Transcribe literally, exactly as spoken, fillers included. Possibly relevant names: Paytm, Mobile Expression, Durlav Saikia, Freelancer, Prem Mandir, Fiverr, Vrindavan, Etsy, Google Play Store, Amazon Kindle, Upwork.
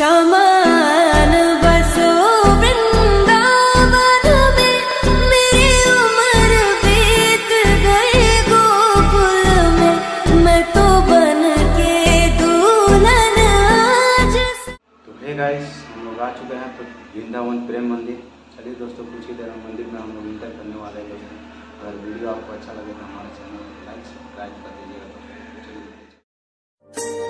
शमन बसो वृंदावन में, मेरी उम्र बीत गए गोकुल में, मैं तो बन के दूल्हन आज। तो हे गाइस, हम लोग आ चुके हैं वृंदावन प्रेम मंदिर। चलिए दोस्तों, कुछ ही देर मंदिर में हम लोग इंटर करने वाले हैं। अगर वीडियो आपको अच्छा लगे तो हमारे चैनल को लाइक सब्सक्राइब कर दीजिएगा।